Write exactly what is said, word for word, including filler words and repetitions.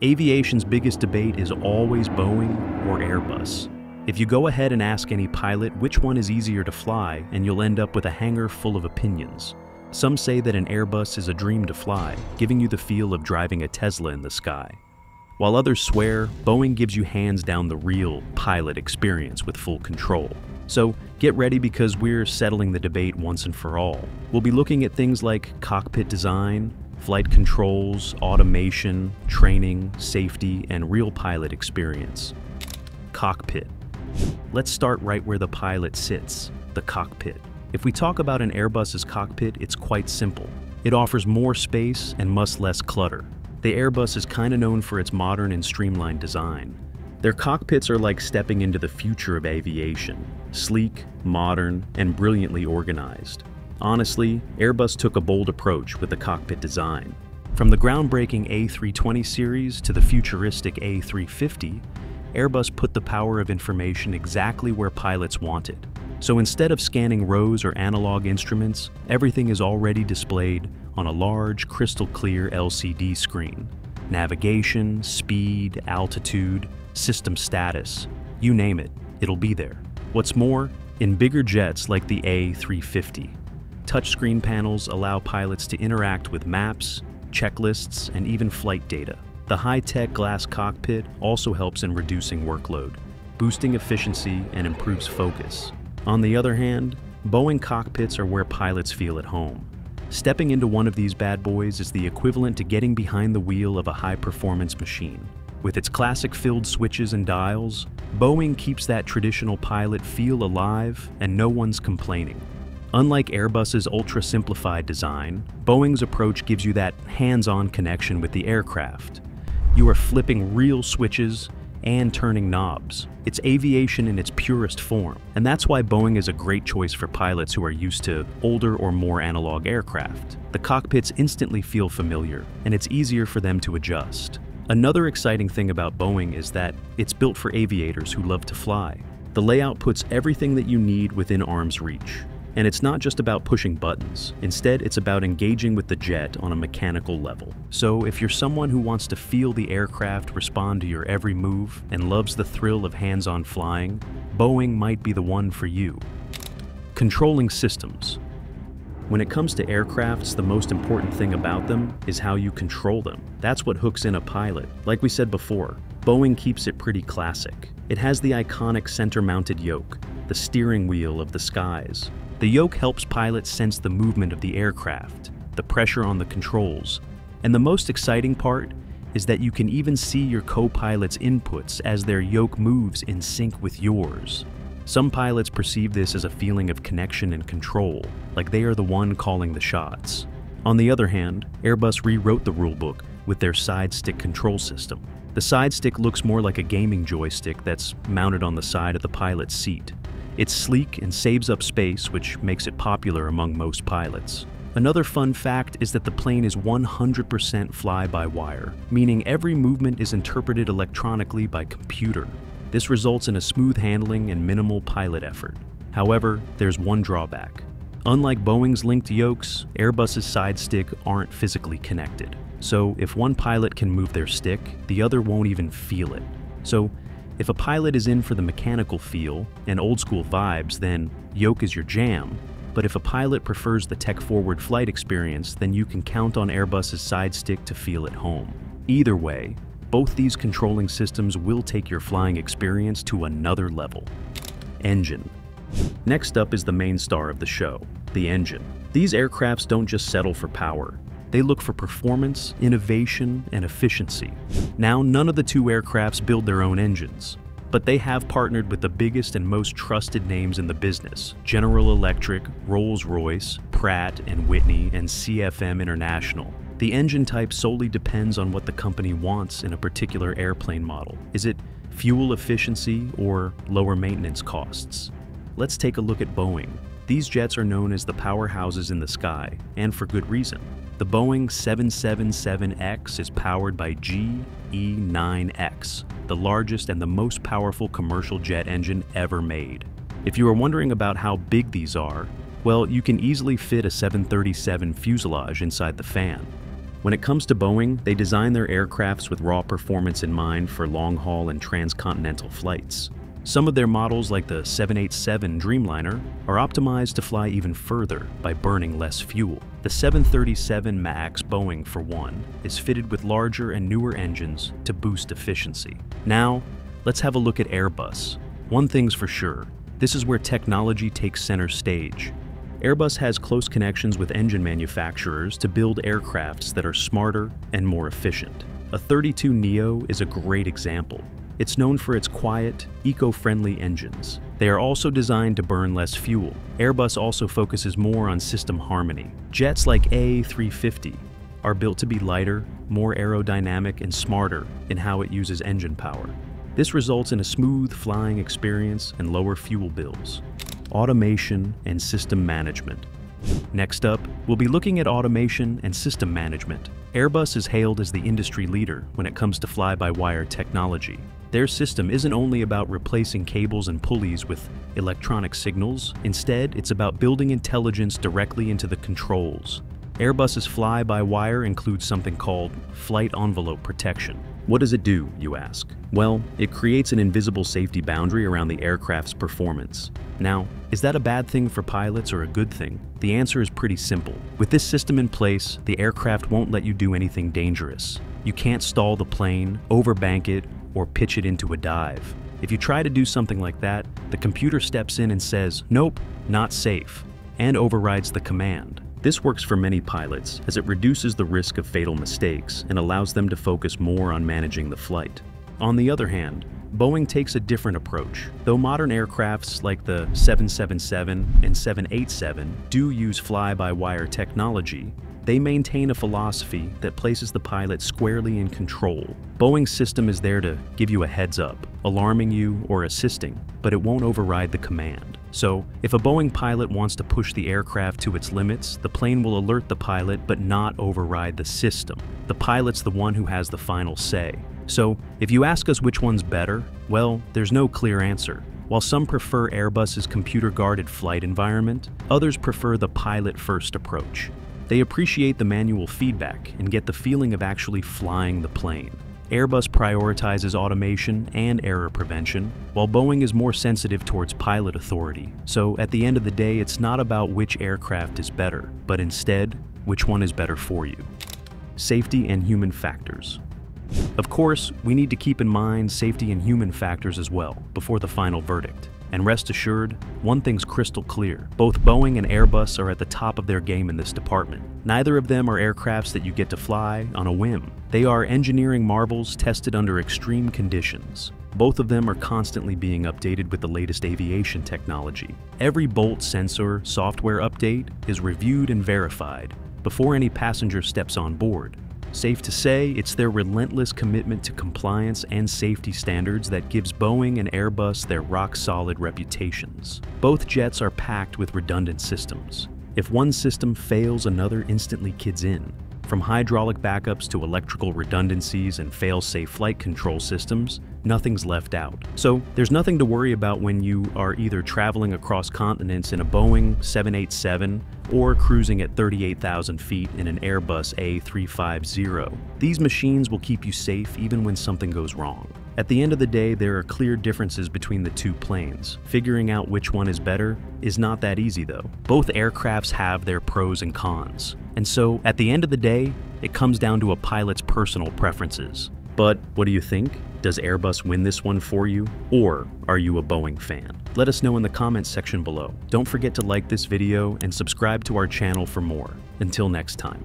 Aviation's biggest debate is always Boeing or Airbus. If you go ahead and ask any pilot which one is easier to fly, and you'll end up with a hangar full of opinions. Some say that an Airbus is a dream to fly, giving you the feel of driving a Tesla in the sky. While others swear, Boeing gives you hands down the real pilot experience with full control. So get ready, because we're settling the debate once and for all. We'll be looking at things like cockpit design, flight controls, automation, training, safety, and real pilot experience. Cockpit. Let's start right where the pilot sits, the cockpit. If we talk about an Airbus's cockpit, it's quite simple. It offers more space and much less clutter. The Airbus is kind of known for its modern and streamlined design. Their cockpits are like stepping into the future of aviation, sleek, modern, and brilliantly organized. Honestly, Airbus took a bold approach with the cockpit design. From the groundbreaking A three twenty series to the futuristic A three fifty, Airbus put the power of information exactly where pilots want it. So instead of scanning rows or analog instruments, everything is already displayed on a large, crystal-clear L C D screen. Navigation, speed, altitude, system status, you name it, it'll be there. What's more, in bigger jets like the A three fifty, touchscreen panels allow pilots to interact with maps, checklists, and even flight data. The high-tech glass cockpit also helps in reducing workload, boosting efficiency, and improves focus. On the other hand, Boeing cockpits are where pilots feel at home. Stepping into one of these bad boys is the equivalent to getting behind the wheel of a high-performance machine. With its classic filled switches and dials, Boeing keeps that traditional pilot feel alive, and no one's complaining. Unlike Airbus's ultra-simplified design, Boeing's approach gives you that hands-on connection with the aircraft. You are flipping real switches and turning knobs. It's aviation in its purest form, and that's why Boeing is a great choice for pilots who are used to older or more analog aircraft. The cockpits instantly feel familiar, and it's easier for them to adjust. Another exciting thing about Boeing is that it's built for aviators who love to fly. The layout puts everything that you need within arm's reach. And it's not just about pushing buttons. Instead, it's about engaging with the jet on a mechanical level. So if you're someone who wants to feel the aircraft respond to your every move and loves the thrill of hands-on flying, Boeing might be the one for you. Controlling systems. When it comes to aircrafts, the most important thing about them is how you control them. That's what hooks in a pilot. Like we said before, Boeing keeps it pretty classic. It has the iconic center-mounted yoke, the steering wheel of the skies. The yoke helps pilots sense the movement of the aircraft, the pressure on the controls, and the most exciting part is that you can even see your co-pilot's inputs as their yoke moves in sync with yours. Some pilots perceive this as a feeling of connection and control, like they are the one calling the shots. On the other hand, Airbus rewrote the rulebook with their side stick control system. The side stick looks more like a gaming joystick that's mounted on the side of the pilot's seat. It's sleek and saves up space, which makes it popular among most pilots. Another fun fact is that the plane is one hundred percent fly-by-wire, meaning every movement is interpreted electronically by computer. This results in a smooth handling and minimal pilot effort. However, there's one drawback. Unlike Boeing's linked yokes, Airbus's side stick aren't physically connected. So if one pilot can move their stick, the other won't even feel it. So, if a pilot is in for the mechanical feel and old-school vibes, then yoke is your jam. But if a pilot prefers the tech-forward flight experience, then you can count on Airbus's side stick to feel at home. Either way, both these controlling systems will take your flying experience to another level. Engine. Next up is the main star of the show, the engine. These aircrafts don't just settle for power. They look for performance, innovation, and efficiency. Now, none of the two aircrafts build their own engines, but they have partnered with the biggest and most trusted names in the business: General Electric, Rolls-Royce, Pratt and Whitney, and C F M International. The engine type solely depends on what the company wants in a particular airplane model. Is it fuel efficiency or lower maintenance costs? Let's take a look at Boeing. These jets are known as the powerhouses in the sky, and for good reason. The Boeing seven seventy-seven X is powered by G E nine X, the largest and the most powerful commercial jet engine ever made. If you are wondering about how big these are, well, you can easily fit a seven thirty-seven fuselage inside the fan. When it comes to Boeing, they design their aircrafts with raw performance in mind for long-haul and transcontinental flights. Some of their models, like the seven eighty-seven Dreamliner, are optimized to fly even further by burning less fuel. The seven thirty-seven MAX Boeing, for one, is fitted with larger and newer engines to boost efficiency. Now, let's have a look at Airbus. One thing's for sure, this is where technology takes center stage. Airbus has close connections with engine manufacturers to build aircrafts that are smarter and more efficient. A three twenty neo is a great example. It's known for its quiet, eco-friendly engines. They are also designed to burn less fuel. Airbus also focuses more on system harmony. Jets like A three fifty are built to be lighter, more aerodynamic, and smarter in how it uses engine power. This results in a smooth flying experience and lower fuel bills. Automation and system management. Next up, we'll be looking at automation and system management. Airbus is hailed as the industry leader when it comes to fly-by-wire technology. Their system isn't only about replacing cables and pulleys with electronic signals. Instead, it's about building intelligence directly into the controls. Airbus's fly-by-wire includes something called flight envelope protection. What does it do, you ask? Well, it creates an invisible safety boundary around the aircraft's performance. Now, is that a bad thing for pilots or a good thing? The answer is pretty simple. With this system in place, the aircraft won't let you do anything dangerous. You can't stall the plane, overbank it, or pitch it into a dive. If you try to do something like that, the computer steps in and says, "Nope, not safe," and overrides the command. This works for many pilots as it reduces the risk of fatal mistakes and allows them to focus more on managing the flight. On the other hand, Boeing takes a different approach. Though modern aircrafts like the seven seventy-seven and seven eighty-seven do use fly-by-wire technology, they maintain a philosophy that places the pilot squarely in control. Boeing's system is there to give you a heads up, alarming you or assisting, but it won't override the command. So, if a Boeing pilot wants to push the aircraft to its limits, the plane will alert the pilot but not override the system. The pilot's the one who has the final say. So, if you ask us which one's better, well, there's no clear answer. While some prefer Airbus's computer-guarded flight environment, others prefer the pilot-first approach. They appreciate the manual feedback and get the feeling of actually flying the plane. Airbus prioritizes automation and error prevention, while Boeing is more sensitive towards pilot authority. So at the end of the day, it's not about which aircraft is better, but instead, which one is better for you. Safety and human factors. Of course, we need to keep in mind safety and human factors as well before the final verdict. And rest assured, one thing's crystal clear. Both Boeing and Airbus are at the top of their game in this department. Neither of them are aircrafts that you get to fly on a whim. They are engineering marvels tested under extreme conditions. Both of them are constantly being updated with the latest aviation technology. Every bolt, sensor, software update is reviewed and verified before any passenger steps on board. Safe to say, it's their relentless commitment to compliance and safety standards that gives Boeing and Airbus their rock-solid reputations. Both jets are packed with redundant systems. If one system fails, another instantly kids in. From hydraulic backups to electrical redundancies and fail-safe flight control systems, nothing's left out. So there's nothing to worry about when you are either traveling across continents in a Boeing seven eighty-seven or cruising at thirty-eight thousand feet in an Airbus A three fifty. These machines will keep you safe even when something goes wrong. At the end of the day, there are clear differences between the two planes. Figuring out which one is better is not that easy though. Both aircrafts have their pros and cons. And so, at the end of the day, it comes down to a pilot's personal preferences. But what do you think? Does Airbus win this one for you? Or are you a Boeing fan? Let us know in the comments section below. Don't forget to like this video and subscribe to our channel for more. Until next time.